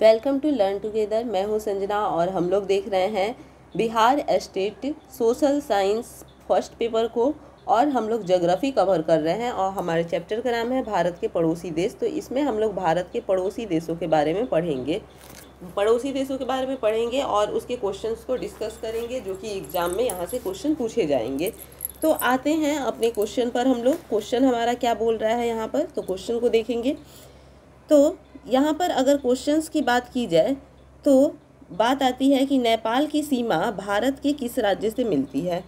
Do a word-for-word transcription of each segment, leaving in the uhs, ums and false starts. Welcome to learn together. मैं हूं संजना और हम लोग देख रहे हैं Bihar state social science first paper को और हम लोग ज्योग्राफी कवर कर रहे हैं और हमारे चैप्टर का नाम है भारत के पड़ोसी देश। तो इसमें हम लोग भारत के पड़ोसी देशों के बारे में पढ़ेंगे पड़ोसी देशों के बारे में पढ़ेंगे और उसके क्वेश्चंस को डिस्कस करेंगे जो कि एग्ज़ाम में यहाँ से क्वेश्चन पूछे जाएंगे। तो आते हैं अपने क्वेश्चन पर। हम लोग क्वेश्चन हमारा क्या बोल रहा है यहाँ पर, तो क्वेश्चन को देखेंगे। तो यहाँ पर अगर क्वेश्चंस की बात की जाए तो बात आती है कि नेपाल की सीमा भारत के किस राज्य से मिलती है।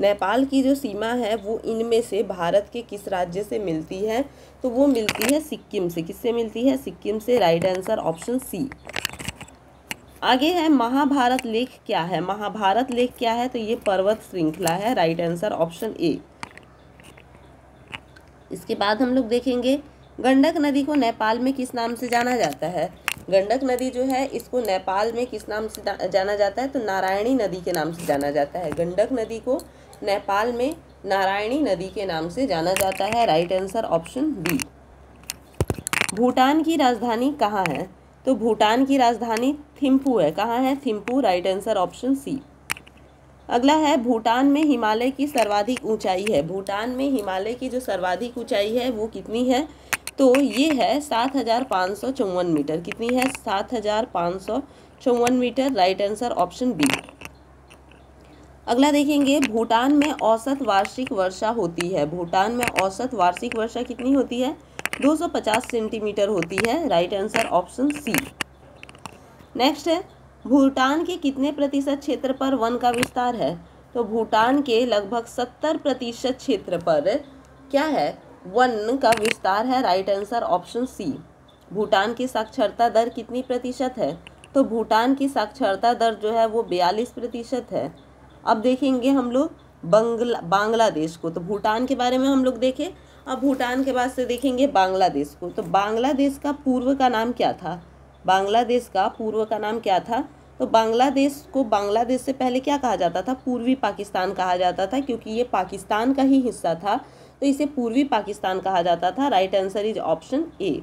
नेपाल की जो सीमा है वो इनमें से भारत के किस राज्य से मिलती है, तो वो मिलती है सिक्किम से। किससे मिलती है? सिक्किम से। Right answer option C. आगे है महाभारत लेख क्या है। महाभारत लेख क्या है? तो ये पर्वत श्रृंखला है। Right answer option A. इसके बाद हम लोग देखेंगे गंडक नदी को नेपाल में किस नाम से जाना जाता है। गंडक नदी जो है इसको नेपाल में किस नाम से जाना जाता है, तो नारायणी नदी के नाम से जाना जाता है। गंडक नदी को नेपाल में नारायणी नदी के नाम से जाना जाता है। Right answer option B. Bhutan की राजधानी कहाँ है? तो भूटान की राजधानी थिम्फू है। कहाँ है? Thimphu. Right answer option C. अगला है भूटान में हिमालय की सर्वाधिक ऊंचाई है। भूटान में हिमालय की जो सर्वाधिक ऊंचाई है वो कितनी है, तो ये है सात हज़ार पाँच सौ चौवन मीटर। कितनी है? सात हज़ार पाँच सौ चौवन metre. Right answer option B. अगला देखेंगे भूटान में औसत वार्षिक वर्षा होती है। भूटान में औसत वार्षिक वर्षा कितनी होती है? दो सौ पचास सेंटीमीटर होती है। Right answer option C. Next है भूटान के कितने प्रतिशत क्षेत्र पर वन का विस्तार है? तो भूटान के लगभग सत्तर प्रतिशत क्षेत्र पर क्या है? वन का विस्तार है। Right answer option C. Bhutan की साक्षरता दर कितनी प्रतिशत है? तो भूटान की साक्षरता दर जो है वो बयालीस प्रतिशत है। अब देखेंगे हम लोग बंगला बांग्लादेश को। तो भूटान के बारे में हम लोग देखें, अब भूटान के बाद से देखेंगे बांग्लादेश को। तो बांग्लादेश का पूर्व का नाम क्या था? बांग्लादेश का पूर्व का नाम क्या था? तो बांग्लादेश को बांग्लादेश से पहले क्या कहा जाता था? पूर्वी पाकिस्तान कहा जाता था, क्योंकि ये पाकिस्तान का ही हिस्सा था, तो इसे पूर्वी पाकिस्तान कहा जाता था। Right answer is option A.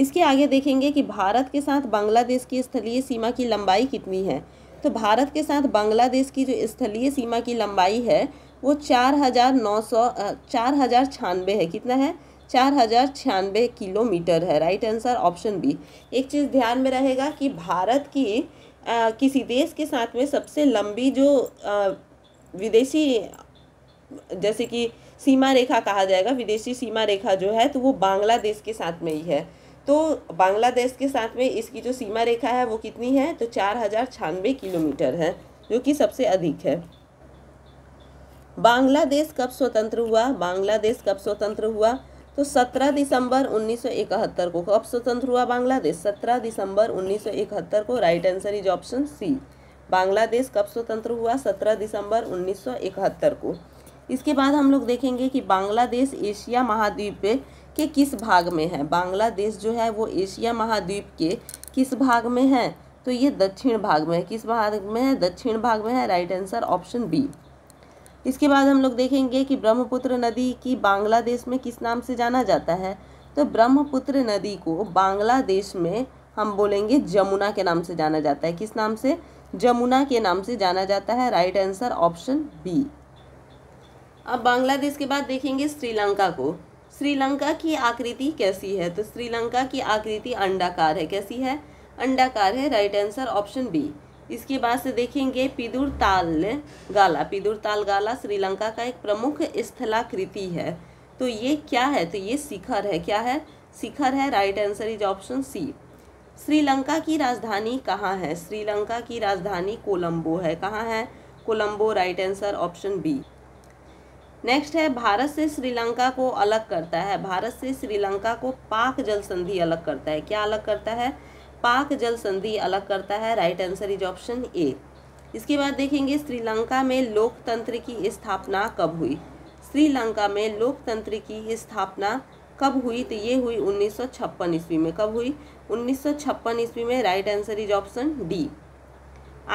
इसके आगे देखेंगे कि भारत के साथ बांग्लादेश की स्थलीय सीमा की लंबाई कितनी है। तो भारत के साथ बांग्लादेश की जो स्थलीय सीमा की लंबाई है वो चार हज़ार नौ सौ चार हज़ार छियानवे है। कितना है? चार हज़ार छियानवे किलोमीटर है। Right answer option B. एक चीज़ ध्यान में रहेगा कि भारत की आ, किसी देश के साथ में सबसे लंबी जो आ, विदेशी जैसे कि सीमा रेखा कहा जाएगा, विदेशी सीमा रेखा जो है तो वो बांग्लादेश के साथ में ही है। तो बांग्लादेश के साथ में इसकी जो सीमा रेखा है वो कितनी है, तो चार हज़ार छियानवे किलोमीटर है, जो कि सबसे अधिक है। बांग्लादेश कब स्वतंत्र हुआ? बांग्लादेश कब स्वतंत्र हुआ? तो सत्रह दिसंबर उन्नीस सौ इकहत्तर को। कब स्वतंत्र हुआ बांग्लादेश? सत्रह दिसंबर उन्नीस सौ इकहत्तर को। Right answer is option C. Bangladesh कब स्वतंत्र हुआ? सत्रह दिसंबर उन्नीस सौ इकहत्तर को। इसके बाद हम लोग देखेंगे कि बांग्लादेश एशिया महाद्वीप के किस भाग में है। बांग्लादेश जो है वो एशिया महाद्वीप के किस भाग में है, तो ये दक्षिण भाग में है। किस भाग में है? दक्षिण भाग में है। Right answer option B. इसके बाद हम लोग देखेंगे कि ब्रह्मपुत्र नदी की बांग्लादेश में किस नाम से जाना जाता है। तो ब्रह्मपुत्र नदी को बांग्लादेश में हम बोलेंगे जमुना के नाम से जाना जाता है। किस नाम से? जमुना के नाम से जाना जाता है। Right answer option B. अब बांग्लादेश के बाद देखेंगे श्रीलंका को। श्रीलंका की आकृति कैसी है? तो श्रीलंका की आकृति अंडाकार है। कैसी है? अंडाकार है। Right answer option B. इसके बाद से देखेंगे पिदुर तालगाला। पिदुर तालगाला श्रीलंका का एक प्रमुख स्थलाकृति है। तो ये क्या है? तो ये शिखर है। क्या है? शिखर है। Right answer is option C. Sri Lanka की राजधानी कहाँ है? श्रीलंका की राजधानी कोलम्बो है। कहाँ है? Colombo. Right answer option B. Next है भारत से श्रीलंका को अलग करता है। भारत से श्रीलंका को पाक जल संधि अलग करता है। क्या अलग करता है? पाक जल संधि अलग करता है। Right answer is option A. इसके बाद देखेंगे श्रीलंका में लोकतंत्र की स्थापना कब हुई। श्रीलंका में लोकतंत्र की स्थापना कब हुई? तो ये हुई उन्नीस सौ छप्पन ईस्वी में। कब हुई? उन्नीस सौ छप्पन ईस्वी में। Right answer is option D.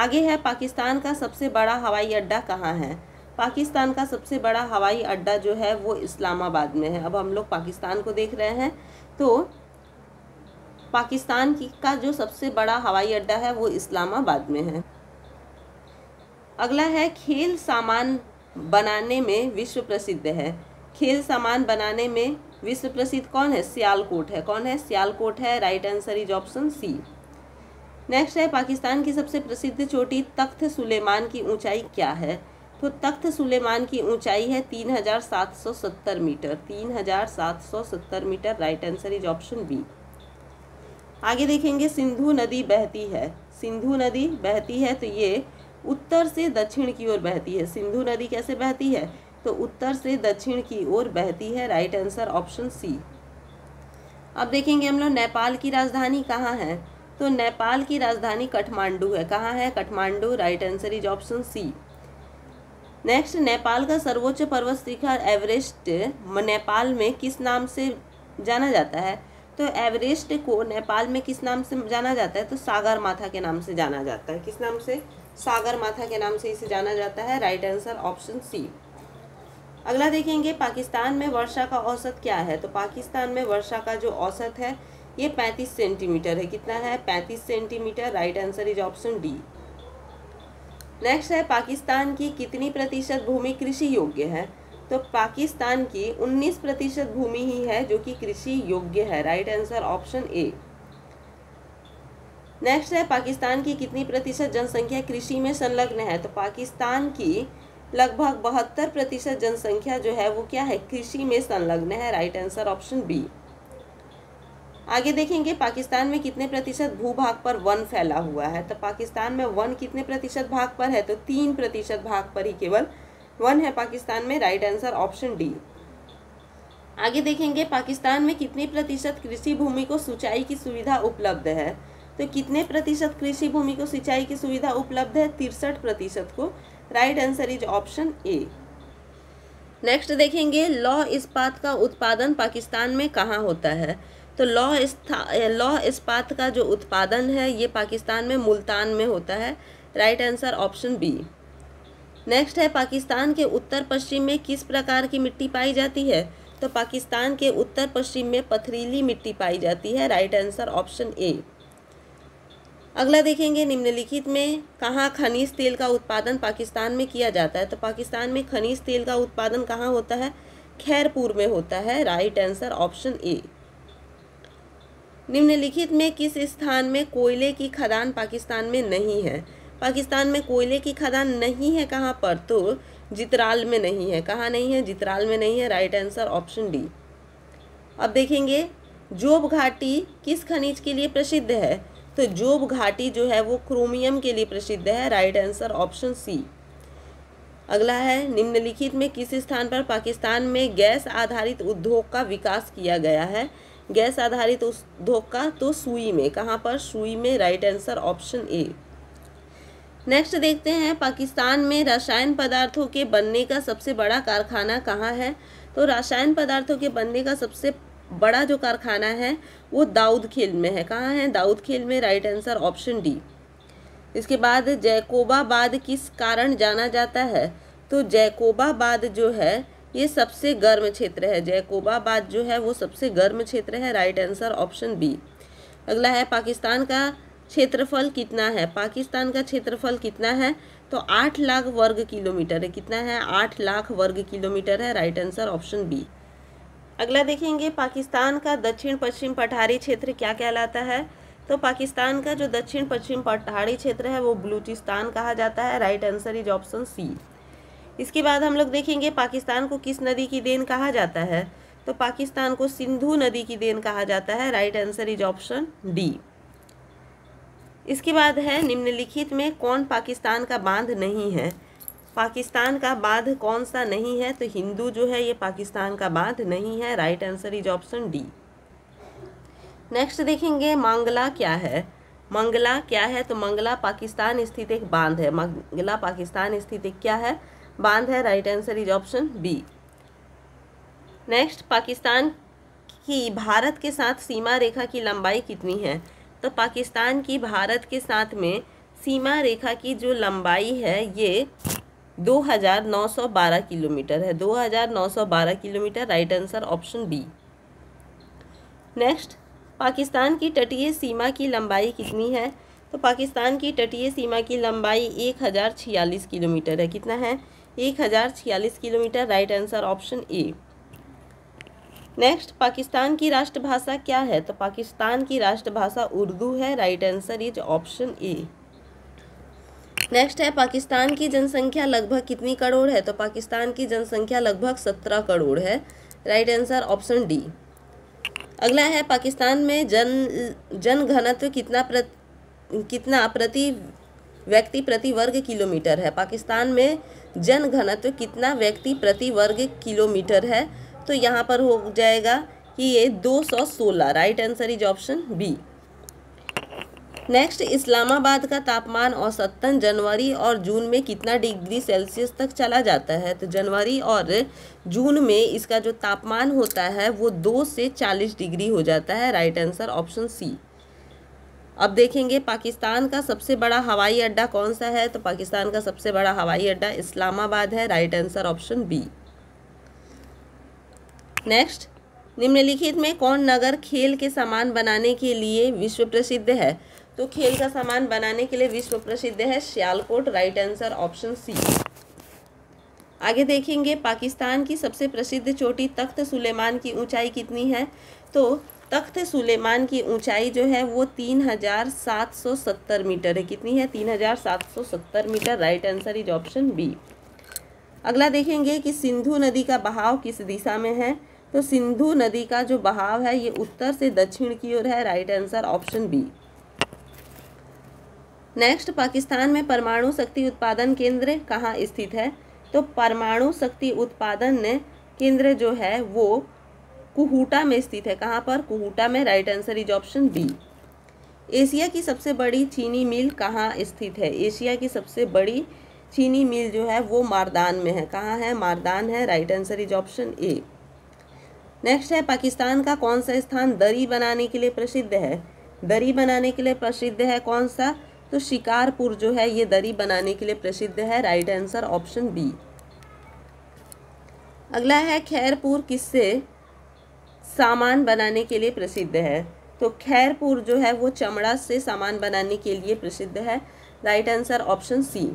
आगे है पाकिस्तान का सबसे बड़ा हवाई अड्डा कहाँ है। पाकिस्तान का सबसे बड़ा हवाई अड्डा जो है वो इस्लामाबाद में है। अब हम लोग पाकिस्तान को देख रहे हैं। तो पाकिस्तान की का जो सबसे बड़ा हवाई अड्डा है वो इस्लामाबाद में है। अगला है खेल सामान बनाने में विश्व प्रसिद्ध है। खेल सामान बनाने में विश्व प्रसिद्ध कौन है? सियालकोट है। कौन है? सियालकोट है। Right answer is option C. Next है पाकिस्तान की सबसे प्रसिद्ध चोटी तख्त सुलेमान की ऊंचाई क्या है? तो तख्त सुलेमान की ऊंचाई है तीन हज़ार सात सौ सत्तर मीटर। तीन हज़ार सात सौ सत्तर metre. Right answer is option B. आगे देखेंगे सिंधु नदी बहती है। सिंधु नदी बहती है तो ये उत्तर से दक्षिण की ओर बहती है। सिंधु नदी कैसे बहती है? तो उत्तर से दक्षिण की ओर बहती है। Right answer option C. अब देखेंगे हम लोग नेपाल की राजधानी कहाँ है? तो नेपाल की राजधानी काठमांडू है। कहाँ है? Kathmandu. Right answer is option C. Next, Nepal का सर्वोच्च पर्वत शिखर एवरेस्ट नेपाल में किस नाम से जाना जाता है? तो एवरेस्ट को नेपाल में किस नाम से जाना जाता है? तो सागर माथा के नाम से जाना जाता है। किस नाम से? सागर माथा के नाम से इसे जाना जाता है। Right answer option C. अगला देखेंगे पाकिस्तान में वर्षा का औसत क्या है? तो पाकिस्तान में वर्षा का जो औसत है ये पैंतीस सेंटीमीटर है। कितना है? पैंतीस centimetre. Right answer is option D. Next है पाकिस्तान की कितनी प्रतिशत भूमि कृषि योग्य है? तो पाकिस्तान की उन्नीस प्रतिशत भूमि ही है जो कि कृषि योग्य है। Right answer option A. Next है पाकिस्तान की कितनी प्रतिशत जनसंख्या कृषि में संलग्न है? तो पाकिस्तान की लगभग बहत्तर प्रतिशत जनसंख्या जो है वो क्या है? कृषि में संलग्न है। Right answer option B. आगे देखेंगे पाकिस्तान में कितने प्रतिशत भूभाग पर वन फैला हुआ है? तो पाकिस्तान में वन कितने प्रतिशत भाग पर है? तो तीन प्रतिशत भाग पर ही केवल वन है पाकिस्तान में। Right answer option D. आगे देखेंगे पाकिस्तान में कितने प्रतिशत कृषि भूमि को सिंचाई की सुविधा उपलब्ध है? तो कितने प्रतिशत कृषि भूमि को सिंचाई की सुविधा उपलब्ध है? तिरसठ प्रतिशत को। Right answer is option A. Next देखेंगे लौह इस्पात का उत्पादन पाकिस्तान में कहाँ होता है? तो लौह लौह इस्पात का जो उत्पादन है ये पाकिस्तान में मुल्तान में होता है। Right answer option B. Next है पाकिस्तान के उत्तर पश्चिम में किस प्रकार की मिट्टी पाई जाती है? तो पाकिस्तान के उत्तर पश्चिम में पथरीली मिट्टी पाई जाती है। Right answer option A. अगला देखेंगे निम्नलिखित में कहाँ खनिज तेल का उत्पादन पाकिस्तान में किया जाता है? तो पाकिस्तान में खनिज तेल का उत्पादन कहाँ होता है? खैरपुर में होता है। Right answer option A. निम्नलिखित में किस स्थान में कोयले की खदान पाकिस्तान में नहीं है? पाकिस्तान में कोयले की खदान नहीं है। कहाँ पर? तो जितराल में नहीं है। कहाँ नहीं है? जितराल में नहीं है। Right answer option D. अब देखेंगे जोब घाटी किस खनिज के लिए प्रसिद्ध है? तो जोब घाटी जो है वो क्रोमियम के लिए प्रसिद्ध है। Right answer option C. अगला है निम्नलिखित में किस स्थान पर पाकिस्तान में गैस आधारित उद्योग का विकास किया गया है? गैस आधारित उद्योग का तो सुई में। कहाँ पर? सुई में। Right answer option A. Next देखते हैं पाकिस्तान में रसायन पदार्थों के बनने का सबसे बड़ा कारखाना कहाँ है? तो रसायन पदार्थों के बनने का सबसे बड़ा जो कारखाना है वो दाऊद खेल में है। कहाँ है? दाऊद खेल में। Right answer option D. इसके बाद जैकोबाबाद किस कारण जाना जाता है? तो जैकोबाबाद जो है ये सबसे गर्म क्षेत्र है। जैकोबाबाद जो है वो सबसे गर्म क्षेत्र है। Right answer option B. अगला है पाकिस्तान का क्षेत्रफल कितना है? पाकिस्तान का क्षेत्रफल कितना है? तो आठ लाख वर्ग किलोमीटर है। कितना है? आठ लाख वर्ग किलोमीटर है। Right answer option B. अगला देखेंगे पाकिस्तान का दक्षिण पश्चिम पठारी क्षेत्र क्या कहलाता है? तो पाकिस्तान का जो दक्षिण पश्चिम पठारी क्षेत्र है वो बलूचिस्तान कहा जाता है। Right answer is option C. इसके बाद हम लोग देखेंगे पाकिस्तान को किस नदी की देन कहा जाता है? तो पाकिस्तान को सिंधु नदी की देन कहा जाता है। Right answer is option D. इसके बाद है निम्नलिखित में कौन पाकिस्तान का बांध नहीं है? पाकिस्तान का बांध कौन सा नहीं है? तो हिंदू जो है ये पाकिस्तान का बांध नहीं है। Right answer is option D. Next देखेंगे मंगला क्या है? मंगला क्या है? तो मंगला पाकिस्तान स्थित एक बांध है। मंगला पाकिस्तान स्थित एक क्या है? बांध है। Right answer is option B. Next, Pakistan की भारत के साथ सीमा रेखा की लंबाई कितनी है? तो पाकिस्तान की भारत के साथ में सीमा रेखा की जो लंबाई है ये दो हज़ार नौ सौ बारह किलोमीटर है। दो हज़ार नौ सौ बारह kilometre. Right answer option B. Next, Pakistan की तटीय सीमा की लंबाई कितनी है? तो पाकिस्तान की तटीय सीमा की लंबाई एक हज़ार छियालीस किलोमीटर है। कितना है? एक हज़ार छियालीस kilometre. Right answer option A. Next, Pakistan की राष्ट्रभाषा क्या है? तो पाकिस्तान की राष्ट्रभाषा उर्दू है। Right answer is option A. Next है, पाकिस्तान की जनसंख्या लगभग कितनी करोड़ है? तो पाकिस्तान की जनसंख्या लगभग सत्रह करोड़ है। Right answer option D. अगला है, पाकिस्तान में जन जन घनत्व कितना प्रत, कितना प्रति व्यक्ति प्रति वर्ग किलोमीटर है? पाकिस्तान में जन घनत्व कितना व्यक्ति प्रति वर्ग किलोमीटर है? तो यहाँ पर हो जाएगा कि ये दो सौ सोलह। Right answer is option B. Next, Islamabad का तापमान औसतन जनवरी और जून में कितना डिग्री सेल्सियस तक चला जाता है? तो जनवरी और जून में इसका जो तापमान होता है वो दो से चालीस डिग्री हो जाता है। Right answer option C. अब देखेंगे, पाकिस्तान का सबसे बड़ा हवाई अड्डा कौन सा है? तो पाकिस्तान का सबसे बड़ा हवाई अड्डा इस्लामाबाद है। Right answer option B. Next, निम्नलिखित में कौन नगर खेल के सामान बनाने के लिए विश्व प्रसिद्ध है? तो खेल का सामान बनाने के लिए विश्व प्रसिद्ध है Sialkot. Right answer option C. आगे देखेंगे, पाकिस्तान की सबसे प्रसिद्ध चोटी तख्त सुलेमान की ऊंचाई कितनी है? तो तख्त सुलेमान की ऊंचाई जो है वो तीन हज़ार सात सौ सत्तर मीटर है। कितनी है? तीन हज़ार सात सौ सत्तर metre. Right answer is option B. अगला देखेंगे कि सिंधु नदी का बहाव किस दिशा में है? तो सिंधु नदी का जो बहाव है ये उत्तर से दक्षिण की ओर है। Right answer option B. Next, Pakistan में परमाणु शक्ति उत्पादन केंद्र कहाँ स्थित है? तो परमाणु शक्ति उत्पादन केंद्र जो है वो कुहुटा में स्थित है। कहाँ पर? कुहुटा में। Right answer is option B. Asia की सबसे बड़ी चीनी मिल कहाँ स्थित है? एशिया की सबसे बड़ी चीनी मिल जो है वो मारदान में है। कहाँ है? मारदान है। Right answer is option A. Next है, पाकिस्तान का कौन सा स्थान दरी बनाने के लिए प्रसिद्ध है? दरी बनाने के लिए प्रसिद्ध है कौन सा? तो शिकारपुर जो है ये दरी बनाने के लिए प्रसिद्ध है। Right answer option B. अगला है, खैरपुर किससे सामान बनाने के लिए प्रसिद्ध है? तो खैरपुर जो है वो चमड़ा से सामान बनाने के लिए प्रसिद्ध है। Right answer option C.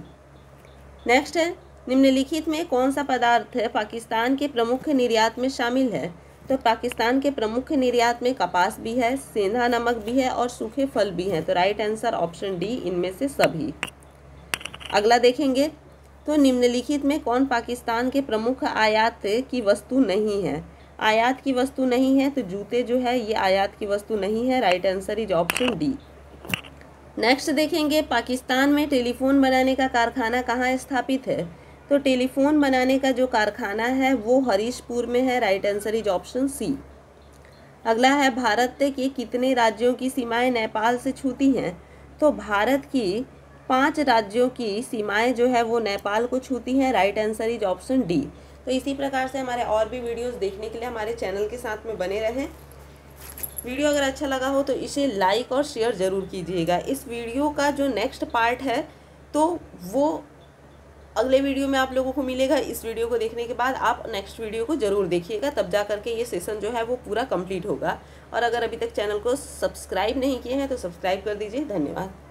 Next है, निम्नलिखित में कौन सा पदार्थ है पाकिस्तान के प्रमुख निर्यात में शामिल है? तो पाकिस्तान के प्रमुख निर्यात में कपास भी है, सेंधा नमक भी है और सूखे फल भी हैं। तो राइट आंसर ऑप्शन डी, इनमें से सभी। अगला देखेंगे, तो निम्नलिखित में कौन पाकिस्तान के प्रमुख आयात की वस्तु नहीं है? आयात की वस्तु नहीं है तो जूते जो है ये आयात की वस्तु नहीं है। Right answer is option D. Next देखेंगे, पाकिस्तान में टेलीफोन बनाने का कारखाना कहाँ स्थापित है? तो टेलीफोन बनाने का जो कारखाना है वो हरीशपुर में है। Right answer is option C. अगला है, भारत के कितने राज्यों की सीमाएं नेपाल से छूती हैं? तो भारत की पांच राज्यों की सीमाएं जो है वो नेपाल को छूती हैं। Right answer is option D. तो इसी प्रकार से हमारे और भी वीडियोस देखने के लिए हमारे चैनल के साथ में बने रहें। वीडियो अगर अच्छा लगा हो तो इसे लाइक और शेयर ज़रूर कीजिएगा। इस वीडियो का जो नेक्स्ट पार्ट है तो वो अगले वीडियो में आप लोगों को मिलेगा। इस वीडियो को देखने के बाद आप नेक्स्ट वीडियो को ज़रूर देखिएगा, तब जा करके ये सेशन जो है वो पूरा कंप्लीट होगा। और अगर अभी तक चैनल को सब्सक्राइब नहीं किए हैं तो सब्सक्राइब कर दीजिए। धन्यवाद।